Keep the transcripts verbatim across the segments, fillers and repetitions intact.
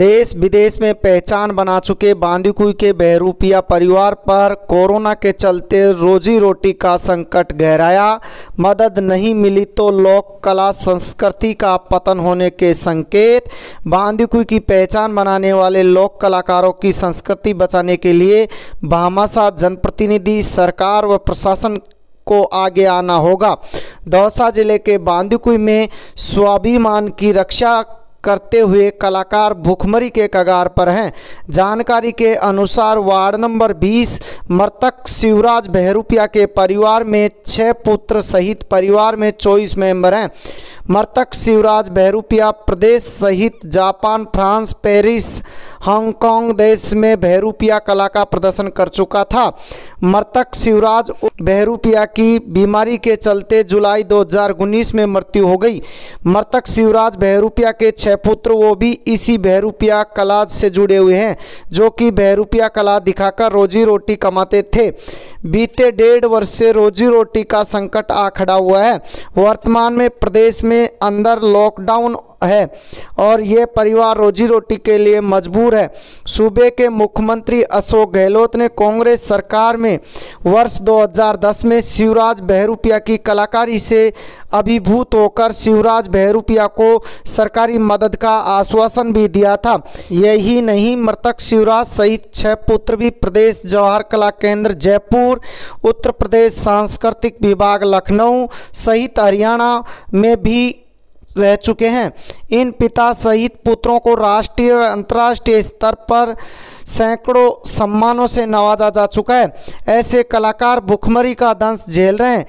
देश विदेश में पहचान बना चुके बांदीकुई के बहरूपिया परिवार पर कोरोना के चलते रोजी रोटी का संकट गहराया। मदद नहीं मिली तो लोक कला संस्कृति का पतन होने के संकेत। बांदीकुई की पहचान बनाने वाले लोक कलाकारों की संस्कृति बचाने के लिए भामाशाह जनप्रतिनिधि, सरकार व प्रशासन को आगे आना होगा। दौसा जिले के बांदीकुई में स्वाभिमान की रक्षा करते हुए कलाकार भुखमरी के कगार पर हैं। जानकारी के अनुसार वार्ड नंबर बीस मृतक शिवराज बहरूपिया के परिवार में छह पुत्र सहित परिवार में चौबीस मेंबर हैं। मृतक शिवराज बहरूपिया प्रदेश सहित जापान, फ्रांस, पेरिस, हांगकांग देश में बहरूपिया कला का प्रदर्शन कर चुका था। मृतक शिवराज बहरूपिया की बीमारी के चलते जुलाई दो हज़ार उन्नीस में मृत्यु हो गई। मृतक शिवराज बहरूपिया के छह पुत्र वो भी इसी बहरूपिया कला से जुड़े हुए हैं, जो कि बहरूपिया कला दिखाकर रोजी रोटी कमाते थे। बीते डेढ़ वर्ष से रोजी रोटी का संकट आ खड़ा हुआ है। वर्तमान में प्रदेश में अंदर लॉकडाउन है और ये परिवार रोजी रोटी के लिए मजबूर है। सूबे के मुख्यमंत्री अशोक गहलोत ने कांग्रेस सरकार में वर्ष दो हज़ार दस में शिवराज बहरूपिया की कलाकारी से अभिभूत होकर शिवराज बहरूपिया को सरकारी मदद का आश्वासन भी दिया था। यही नहीं, मृतक शिवराज सहित छह पुत्र भी प्रदेश जवाहर कला केंद्र जयपुर, उत्तर प्रदेश सांस्कृतिक विभाग लखनऊ सहित हरियाणा में भी रह चुके हैं। इन पिता सहित पुत्रों को राष्ट्रीय व अंतर्राष्ट्रीय स्तर पर सैकड़ों सम्मानों से नवाजा जा चुका है। ऐसे कलाकार भुखमरी का दंश झेल रहे हैं।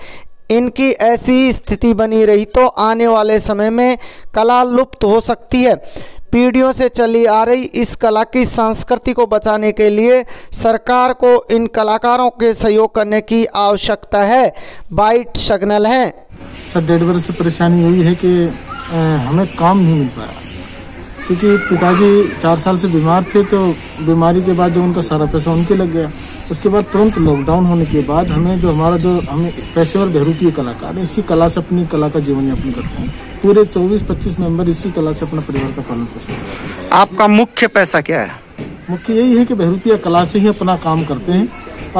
इनकी ऐसी स्थिति बनी रही तो आने वाले समय में कला लुप्त हो सकती है। पीढ़ियों से चली आ रही इस कला की संस्कृति को बचाने के लिए सरकार को इन कलाकारों के सहयोग करने की आवश्यकता है। बाइट शगनल हैं। सर, डेढ़ वर्ष से परेशानी यही है कि हमें काम नहीं मिल पाया, क्योंकि पिताजी चार साल से बीमार थे, तो बीमारी के बाद जो उनका सारा पैसा उनके लग गया, उसके बाद तुरंत लॉकडाउन होने के बाद हमें जो हमारा जो हमें पेशेवर बहरूपिया कलाकार है, इसी कला से अपनी कला का जीवन यापन करते हैं। पूरे चौबीस पच्चीस मेंबर इसी कला से अपना परिवार का पालन पोषण करते हैं। आपका मुख्य पैसा क्या है? मुख्य यही है कि बहरूपिया कला से ही अपना काम करते हैं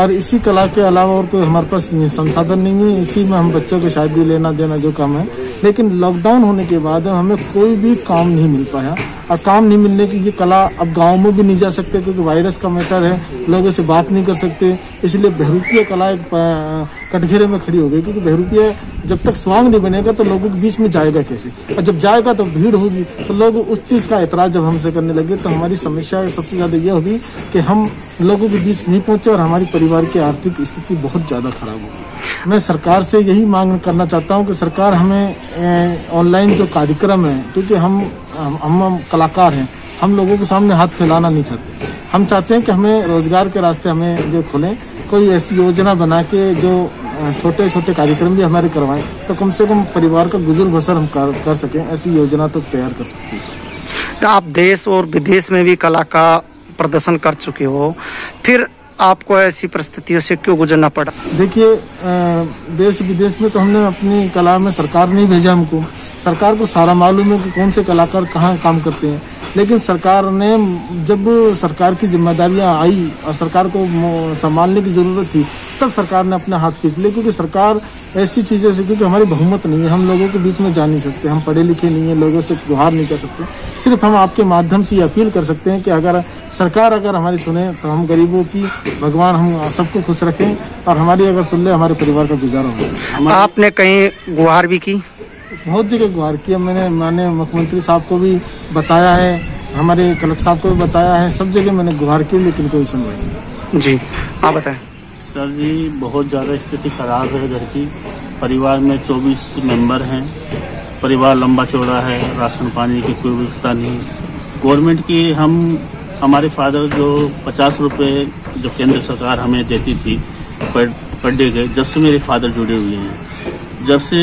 और इसी कला के अलावा और कोई हमारे पास संसाधन नहीं है। इसी में हम बच्चों की शादी लेना देना जो काम है, लेकिन लॉकडाउन होने के बाद हमें कोई भी काम नहीं मिल पाया और काम नहीं मिलने की ये कला अब गाँव में भी नहीं जा सकते, क्योंकि वायरस का मैटर है, लोगों से बात नहीं कर सकते, इसलिए बहरूपिया कला एक कटघरे में खड़ी हो गई। क्योंकि बहरूपिया जब तक स्वांग नहीं बनेगा तो लोगों के बीच में जाएगा कैसे, और जब जाएगा तो भीड़ होगी, तो लोग उस चीज़ का एतराज़ जब हमसे करने लगे तो हमारी समस्या सबसे ज़्यादा ये होगी कि हम लोगों के बीच नहीं पहुँचे और हमारी परिवार की आर्थिक स्थिति बहुत ज़्यादा खराब होगी। मैं सरकार से यही मांग करना चाहता हूँ कि सरकार हमें ऑनलाइन जो कार्यक्रम है, क्योंकि हम हम कलाकार हैं, हम लोगों के सामने हाथ फैलाना नहीं चाहते। हम चाहते हैं कि हमें रोजगार के रास्ते हमें जो खुलें, कोई ऐसी योजना बना के जो छोटे छोटे कार्यक्रम भी हमारे करवाएं, तो कम से कम परिवार का गुजर बसर हम कर, कर सकें। ऐसी योजना तो तैयार कर सकती है। आप देश और विदेश में भी कला का प्रदर्शन कर चुके हो, फिर आपको ऐसी परिस्थितियों से क्यों गुजरना पड़ा? देखिए, देश विदेश में तो हमने अपनी कला में सरकार नहीं भेजा हमको। सरकार को सारा मालूम है कि कौन से कलाकार कहाँ काम करते हैं, लेकिन सरकार ने जब सरकार की जिम्मेदारियां आई और सरकार को संभालने की ज़रूरत थी, तब सरकार ने अपने हाथ खींच लिए, क्योंकि सरकार ऐसी चीज़ें से, क्योंकि हमारी बहुमत नहीं है, हम लोगों के बीच में जा नहीं सकते, हम पढ़े लिखे नहीं हैं, लोगों से गुहार नहीं कर सकते। सिर्फ हम आपके माध्यम से ये अपील कर सकते हैं कि अगर सरकार अगर हमारी सुने तो हम गरीबों की, भगवान हम सबको खुश रखें, और हमारी अगर सुन ले हमारे परिवार का गुजारा हो। आपने कहीं गुहार भी की? बहुत जगह गुहार किया मैंने मैंने मुख्यमंत्री साहब को भी बताया है, हमारे कलेक्टर साहब को भी बताया है, सब जगह मैंने गुहार की, लेकिन कोई सुनवाई नहीं। जी, आप बताएं। सर जी, बहुत ज़्यादा स्थिति खराब है घर की। परिवार में चौबीस मेंबर हैं, परिवार लंबा चौड़ा है, राशन पानी की कोई व्यवस्था नहीं। गवर्नमेंट की हम हमारे फादर जो पचास रुपये जो केंद्र सरकार हमें देती थी पर डे के, जब से मेरे फादर जुड़े हुए हैं, जब से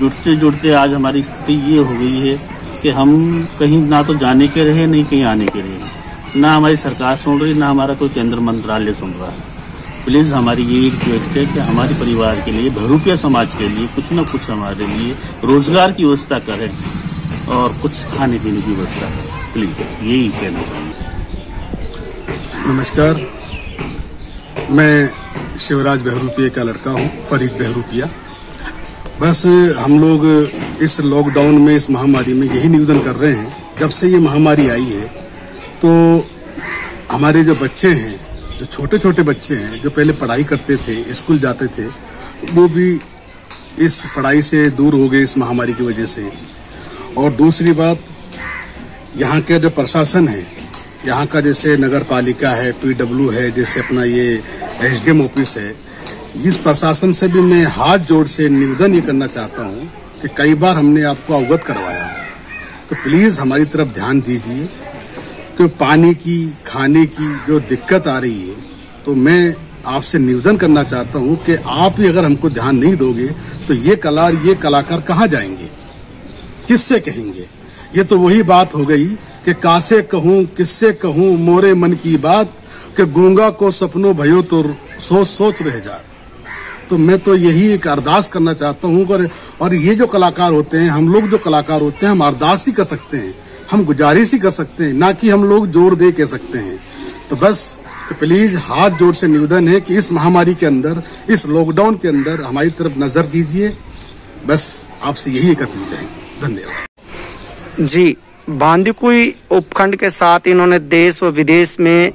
जुड़ते जुड़ते आज हमारी स्थिति ये हो गई है कि हम कहीं ना तो जाने के रहे, नहीं कहीं आने के रहे, ना हमारी सरकार सुन रही, ना हमारा कोई केंद्र मंत्रालय सुन रहा है। प्लीज़ हमारी ये रिक्वेस्ट है कि हमारे परिवार के लिए, बहरूपिया समाज के लिए कुछ ना कुछ हमारे लिए रोजगार की व्यवस्था करें और कुछ खाने पीने की व्यवस्था है। प्लीज यही कहना चाहिए। नमस्कार, मैं शिवराज बहरूपिया का लड़का हूँ, फरीद बहरूपिया। बस हम लोग इस लॉकडाउन में, इस महामारी में यही निवेदन कर रहे हैं, जब से ये महामारी आई है तो हमारे जो बच्चे हैं, जो छोटे छोटे बच्चे हैं, जो पहले पढ़ाई करते थे, स्कूल जाते थे, वो भी इस पढ़ाई से दूर हो गए इस महामारी की वजह से। और दूसरी बात, यहाँ के जो प्रशासन है, यहाँ का जैसे नगर पालिका है, पीडब्ल्यू है, जैसे अपना ये एसडीएम ऑफिस है, इस प्रशासन से भी मैं हाथ जोड़ से निवेदन ये करना चाहता हूँ कि कई बार हमने आपको अवगत करवाया, तो प्लीज़ हमारी तरफ ध्यान दीजिए। तो पानी की, खाने की जो दिक्कत आ रही है, तो मैं आपसे निवेदन करना चाहता हूँ कि आप ही अगर हमको ध्यान नहीं दोगे तो ये कलार ये कलाकार कहाँ जाएंगे, किससे कहेंगे? ये तो वही बात हो गई कि कासे कहूँ किससे कहूँ मोरे मन की बात, कि गूंगा को सपनों भयो तो सोच सोच रह जा। तो मैं तो यही एक अरदास करना चाहता हूँ। और, और ये जो कलाकार होते हैं, हम लोग जो कलाकार होते हैं, हम अरदास ही कर सकते हैं, हम गुजारिश ही कर सकते हैं, ना कि हम लोग जोर दे कह सकते हैं। तो बस तो प्लीज हाथ जोड़ से निवेदन है कि इस महामारी के अंदर, इस लॉकडाउन के अंदर हमारी तरफ नजर दीजिए। बस आपसे यही एक अपील है। धन्यवाद जी। बांदीकुई उपखंड के साथ इन्होंने देश व विदेश में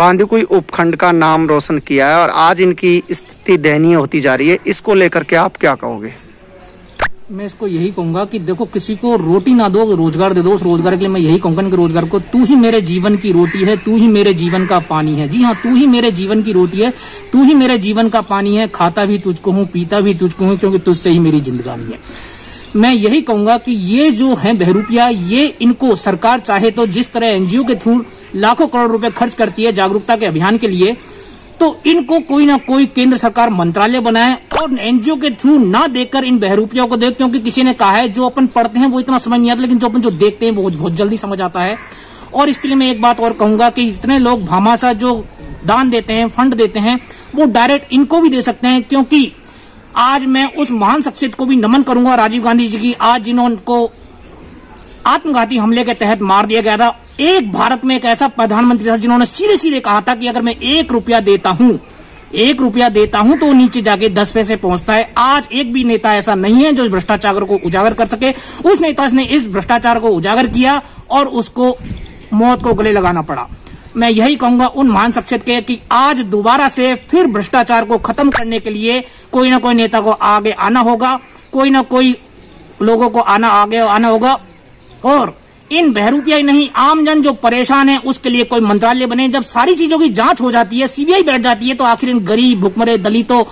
बांदीकुई उपखंड का नाम रोशन किया है और आज इनकी स्थिति दयनीय होती जा रही है, इसको लेकर के आप क्या कहोगे? मैं इसको यही कहूंगा कि देखो, किसी को रोटी ना दो, रोजगार दे दो। उस रोजगार के लिए मैं यही कहूंगा कि रोजगार को, तू ही मेरे जीवन की रोटी है, तू ही मेरे जीवन का पानी है। जी हाँ, तू ही मेरे जीवन की रोटी है, तू ही मेरे जीवन का पानी है, खाता भी तुझको हूँ, पीता भी तुझको हूँ, क्योंकि तुझसे ही मेरी जिंदगानी है। मैं यही कहूंगा कि ये जो है बहरूपिया, ये इनको सरकार चाहे तो जिस तरह एनजीओ के थ्रू लाखों करोड़ रुपए खर्च करती है जागरूकता के अभियान के लिए, तो इनको कोई ना कोई केंद्र सरकार मंत्रालय बनाए और एनजीओ के थ्रू ना देकर इन बहरूपियाओं को दे। क्योंकि किसी ने कहा है जो अपन पढ़ते हैं वो इतना समझ नहीं आता, लेकिन जो अपन जो देखते हैं वो बहुत जल्दी समझ आता है। और इसके लिए मैं एक बात और कहूंगा कि इतने लोग भामाशाह जो दान देते हैं, फंड देते हैं, वो डायरेक्ट इनको भी दे सकते हैं। क्योंकि आज मैं उस महान शख्सियत को भी नमन करूंगा, राजीव गांधी जी की, आज जिन्होंने आत्मघाती हमले के तहत मार दिया गया था। एक भारत में एक ऐसा प्रधानमंत्री था जिन्होंने सीधे सीधे कहा था कि अगर मैं एक रुपया देता हूं एक रुपया देता हूं तो नीचे जाके दस पैसे पहुंचता है। आज एक भी नेता ऐसा नहीं है जो भ्रष्टाचार को उजागर कर सके। उस नेता ने इस भ्रष्टाचार को उजागर किया और उसको मौत को गले लगाना पड़ा। मैं यही कहूंगा उन महान शख्सियत के कि आज दोबारा से फिर भ्रष्टाचार को खत्म करने के लिए कोई ना कोई नेता को आगे आना होगा, कोई ना कोई लोगों को आना आगे आना होगा। और इन बहरूपिया नहीं, आमजन जो परेशान है उसके लिए कोई मंत्रालय बने। जब सारी चीजों की जांच हो जाती है, सीबीआई बैठ जाती है, तो आखिर इन गरीब, भुखमरे, दलितों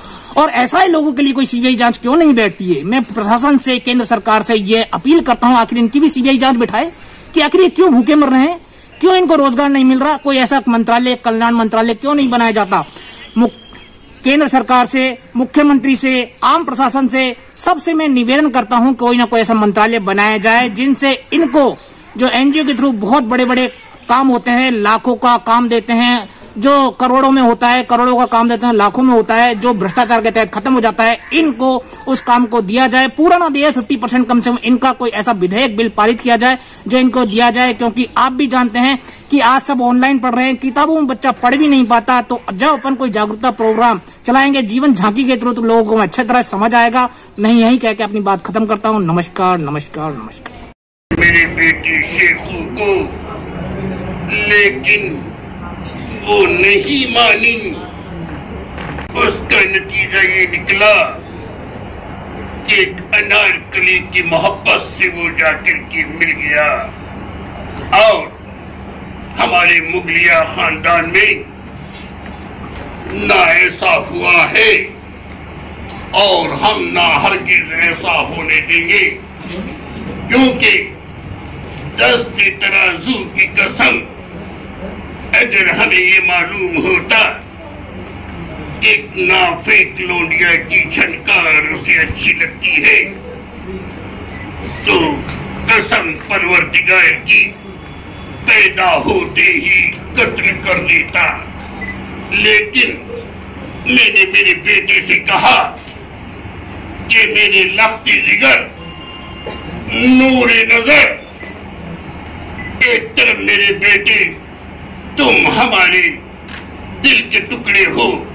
और ऐसा लोगों के लिए कोई सीबीआई जांच क्यों नहीं बैठती है? मैं प्रशासन से, केंद्र सरकार से यह अपील करता हूँ, आखिर इनकी भी सीबीआई जांच बैठाए कि आखिर ये क्यों भूखे मर रहे हैं, क्यों इनको रोजगार नहीं मिल रहा। कोई ऐसा मंत्रालय, कल्याण मंत्रालय क्यों नहीं बनाया जाता? केंद्र सरकार से, मुख्यमंत्री से, आम प्रशासन से, सबसे मैं निवेदन करता हूं कोई ना कोई ऐसा मंत्रालय बनाया जाए जिनसे इनको, जो एनजीओ के थ्रू बहुत बड़े बड़े काम होते हैं, लाखों का काम देते हैं, जो करोड़ों में होता है, करोड़ों का काम देते हैं, लाखों में होता है, जो भ्रष्टाचार के तहत खत्म हो जाता है, इनको उस काम को दिया जाए। पूरा ना दिया, फिफ्टी परसेंट कम से कम इनका कोई ऐसा विधेयक, बिल पारित किया जाए जो इनको दिया जाए। क्योंकि आप भी जानते हैं कि आज सब ऑनलाइन पढ़ रहे हैं, किताबों में बच्चा पढ़ भी नहीं पाता। तो जब अपन कोई जागरूकता प्रोग्राम चलाएंगे, जीवन झांकी के थ्रू, तो लोगों को अच्छी तरह समझ आएगा। मैं यही कह के अपनी बात खत्म करता हूँ। नमस्कार, नमस्कार, नमस्कार। मेरे बेटे शेखू को लेकिन वो नहीं मानी, उसका नतीजा ये निकला कि एक अनारकली की मोहब्बत से वो जाकर के मिल गया और हमारे मुगलिया खानदान में ना ऐसा हुआ है और हम ना हरगिज ऐसा होने देंगे। क्योंकि दस्ते तराजू की कसम, अगर हमें ये मालूम होता कि नाफेक लोंडिया की झनकार उसे अच्छी लगती है, तो कसम परवरदिगार की, पैदा होते ही कत्ल कर देता। लेकिन मैंने मेरे बेटे से कहा कि मेरे लफ्ज़ जिगर, नूर नजर एक तरफ मेरे बेटे तुम हमारे दिल के टुकड़े हो,